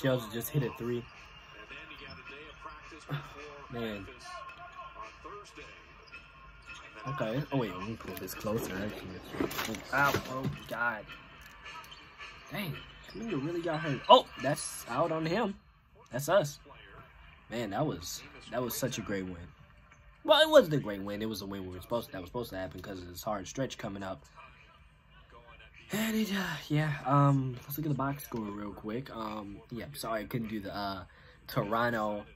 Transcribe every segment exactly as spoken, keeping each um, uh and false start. Chels just hit a three. Man. Okay. Oh wait, let me pull this closer. Actually. Ow! Oh God. Dang. Kuminga really got hurt. Oh, that's out on him. That's us. Man, that was that was such a great win. Well, it wasn't a great win. It was a win we were supposed to, that was supposed to happen because of this hard stretch coming up. And it, uh, yeah. Um, let's look at the box score real quick. Um, yeah. Sorry, I couldn't do the uh, Toronto.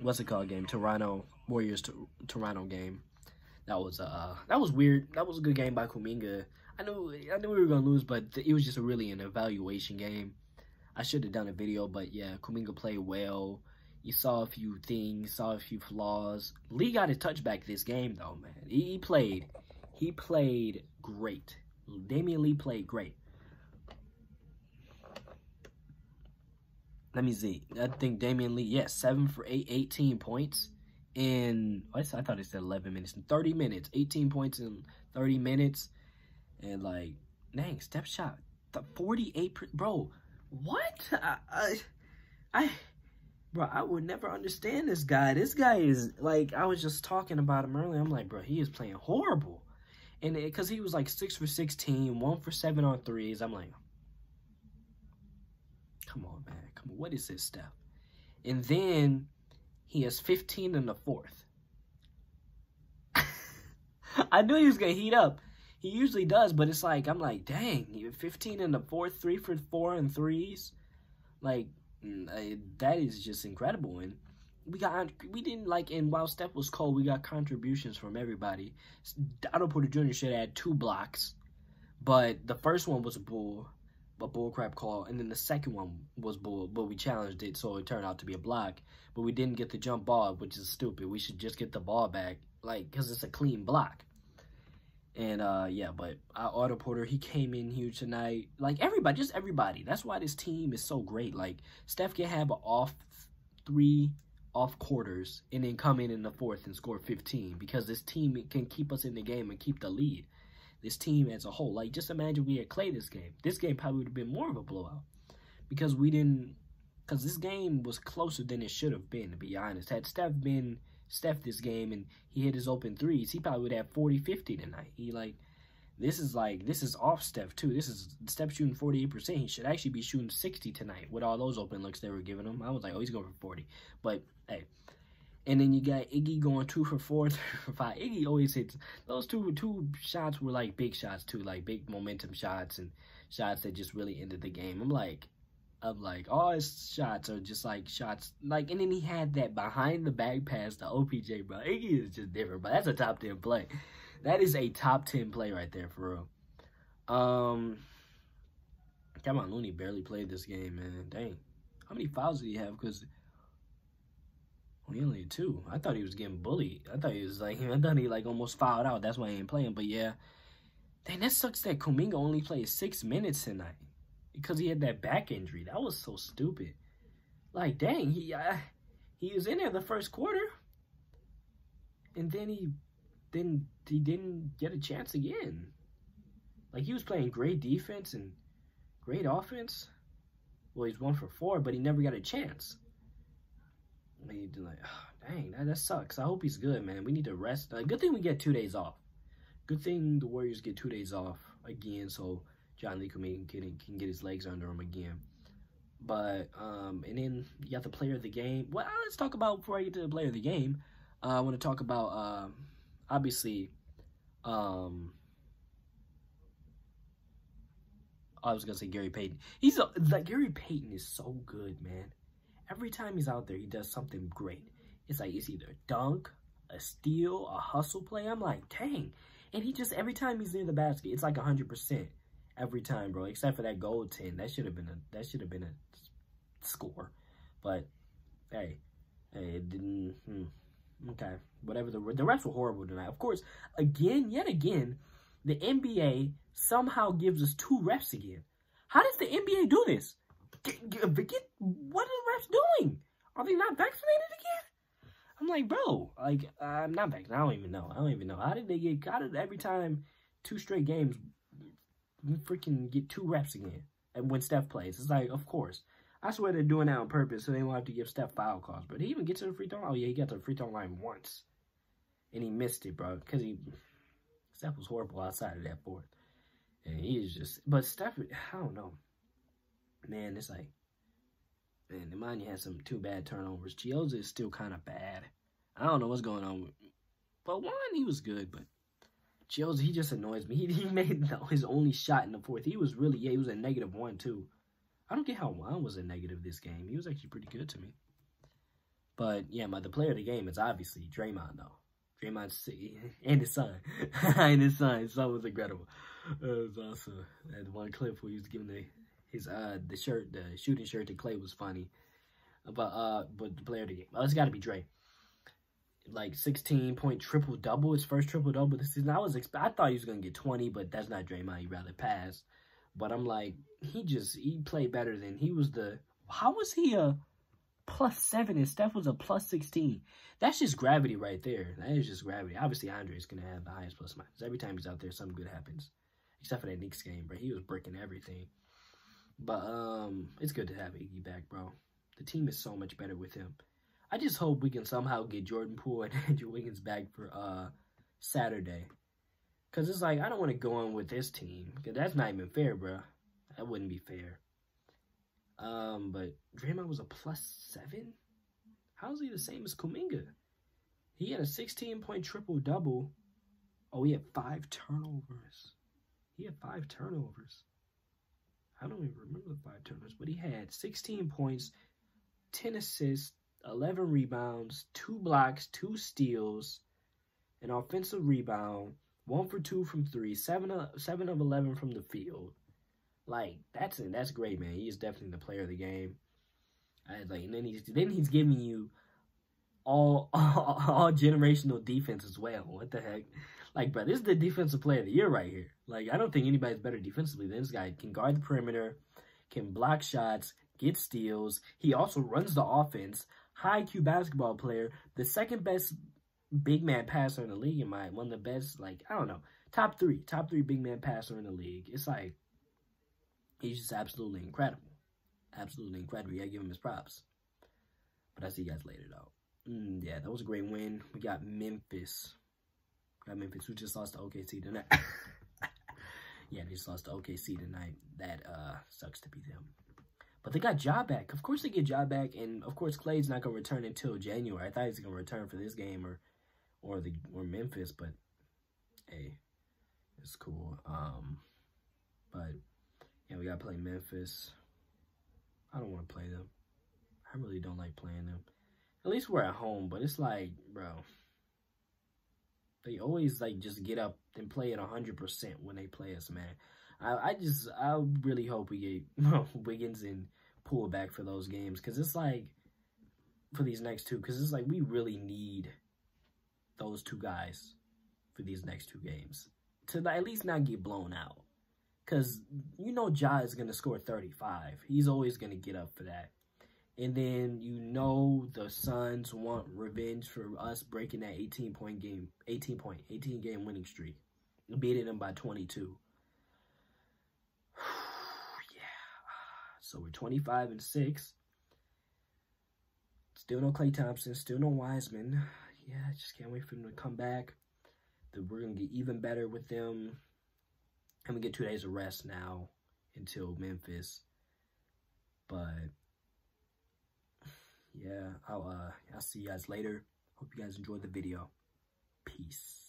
What's it called? Game Toronto Warriors to, Toronto game. That was uh that was weird. That was a good game by Kuminga. I knew I knew we were gonna lose, but it was just a really an evaluation game. I should have done a video, but yeah, Kuminga played well. You saw a few things, saw a few flaws. Lee got his touchback this game though, man. He played, he played great. Damion Lee played great. Let me see. I think Damion Lee, yes, yeah, seven for eight, eighteen points in, I thought it said eleven minutes, in thirty minutes, eighteen points in thirty minutes, and like, dang, step shot, forty-eight percent, bro, what? I, I, I, bro, I would never understand this guy. This guy is, like, I was just talking about him earlier. I'm like, bro, he is playing horrible. And because he was like six for sixteen, one for seven on threes. I'm like, come on, man. Come on. What is this stuff? And then he has fifteen in the fourth. I knew he was going to heat up. He usually does, but it's like, I'm like, dang, fifteen in the fourth, three for four and threes. Like, that is just incredible. And we got, we didn't like, and while Steph was cold, we got contributions from everybody. Otto Porter Junior should have had two blocks, but the first one was a bull. A bullcrap call, and then the second one was bull, but we challenged it, so it turned out to be a block. But we didn't get the jump ball, which is stupid. We should just get the ball back, like, because it's a clean block. And, uh, yeah, but our Otto Porter, he came in huge tonight. Like, everybody, just everybody. That's why this team is so great. Like, Steph can have an off three, off quarters, and then come in in the fourth and score fifteen, because this team can keep us in the game and keep the lead. This team as a whole, like, just imagine we had Klay this game. This game probably would have been more of a blowout because we didn't, because this game was closer than it should have been, to be honest. Had Steph been Steph this game and he hit his open threes, he probably would have forty fifty tonight. He, like, this is like, this is off Steph too. This is Steph shooting forty-eight percent. He should actually be shooting sixty tonight with all those open looks they were giving him. I was like, oh, he's going for forty. But, hey. And then you got Iggy going two for four, three for five. Iggy always hits. Those two two shots were like big shots too, like big momentum shots and shots that just really ended the game. I'm like, I'm like, all his shots are just like shots. Like, and then he had that behind the back pass to O P J, bro. Iggy is just different, but that's a top ten play. That is a top ten play right there for real. Um, come on, Looney barely played this game, man. Dang, how many fouls did he have? Because he only had two. I thought he was getting bullied. I thought he was like, I thought he like almost fouled out. That's why he ain't playing. But yeah, dang, that sucks that Kuminga only played six minutes tonight because he had that back injury. That was so stupid. Like, dang, he I, he was in there the first quarter, and then he then he didn't get a chance again. Like, he was playing great defense and great offense. Well, he's one for four, but he never got a chance. He like, oh, dang, that, that sucks. I hope he's good, man. We need to rest. Like, good thing we get two days off. Good thing the Warriors get two days off again, so Johnathan Kuminga can, can get his legs under him again. But um, and then you got the player of the game. Well, let's talk about before I get to the player of the game. Uh, I want to talk about um, obviously. Um, I was gonna say Gary Payton. He's a, like Gary Payton is so good, man. Every time he's out there, he does something great. It's like, it's either a dunk, a steal, a hustle play. I'm like, dang. And he just, every time he's near the basket, it's like one hundred percent every time, bro. Except for that gold ten. That should have been a, that should have been a score. But, hey, hey, it didn't, hmm, okay. Whatever, the, the refs were horrible tonight. Of course, again, yet again, the N B A somehow gives us two refs again. How does the N B A do this? Get, get, get, what are the refs doing? Are they not vaccinated again? I'm like, bro, like, I'm not vaccinated. I don't even know. I don't even know. How did they get, how did every time two straight games, we freaking get two refs again? And when Steph plays, it's like, of course. I swear they're doing that on purpose so they won't have to give Steph foul calls. But he even gets to the free throw line. Oh, yeah, he got to the free throw line once. And he missed it, bro, because he Steph was horrible outside of that fourth. And he's just... But Steph, I don't know. Man, it's like... Man, Nemanja had some two bad turnovers. Chioza is still kind of bad. I don't know what's going on with... But one, he was good, but... Chioza, he just annoys me. He, he made no, his only shot in the fourth. He was really... Yeah, he was a negative one, too. I don't get how Juan was a negative this game. He was actually pretty good to me. But, yeah, my the player of the game is obviously Draymond, though. Draymond and his son. and his son. His son was incredible. Uh, it was awesome. That one clip where he was giving the, his, uh, the shirt, the shooting shirt to Klay was funny. But, uh, but the player of the game. Well, it's got to be Dray. Like, sixteen-point triple-double. His first triple-double this season. I, was I thought he was going to get twenty, but that's not Draymond. He'd rather pass. But I'm like, he just, he played better than, he was the, how was he a plus seven and Steph was a plus sixteen? That's just gravity right there. That is just gravity. Obviously, Andre's going to have the highest plus minus. Every time he's out there, something good happens. Except for that Knicks game, bro. He was breaking everything. But um, it's good to have Iggy back, bro. The team is so much better with him. I just hope we can somehow get Jordan Poole and Andrew Wiggins back for uh Saturday. Because it's like, I don't want to go on with this team. Because that's not even fair, bro. That wouldn't be fair. Um, But Draymond was a plus seven? How is he the same as Kuminga? He had a sixteen-point triple-double. Oh, he had five turnovers. He had five turnovers. I don't even remember the five turnovers. But he had sixteen points, ten assists, eleven rebounds, two blocks, two steals, an offensive rebound, One for two from three, seven of, seven of eleven from the field. Like, that's that's great, man. He is definitely the player of the game. I like, and then he's then he's giving you all, all all generational defense as well. What the heck? Like, bro, this is the defensive player of the year right here. Like, I don't think anybody's better defensively than this guy. Can guard the perimeter, can block shots, get steals. He also runs the offense. High I Q basketball player, the second best big man passer in the league, in my one of the best, like, I don't know, top three, top three big man passer in the league. It's like, he's just absolutely incredible. Absolutely incredible. You gotta give him his props. But I'll see you guys later, though. Mm, yeah, that was a great win. We got Memphis. We got Memphis, who just lost to O K C tonight. Yeah, they just lost to O K C tonight. That uh sucks to be them. But they got Ja back. Of course they get Ja back, and of course Klay's not gonna return until January. I thought he was gonna return for this game or Or the or Memphis, but hey, it's cool. Um, but yeah, we gotta play Memphis. I don't want to play them. I really don't like playing them. At least we're at home, but it's like, bro, they always like just get up and play at a hundred percent when they play us, man. I I just I really hope we get Wiggins and Poole back for those games, cause it's like for these next two, cause it's like we really need those two guys for these next two games to at least not get blown out, because you know Ja is going to score thirty-five. He's always going to get up for that. And then you know the Suns want revenge for us breaking that eighteen-point game, eighteen-point, eighteen-game winning streak, beating them by twenty-two. Yeah. So we're twenty-five and six. Still no Klay Thompson. Still no Wiseman. Yeah, I just can't wait for them to come back. We're going to get even better with them. I'm going to get two days of rest now until Memphis. But, yeah, I'll, uh, I'll see you guys later. Hope you guys enjoyed the video. Peace.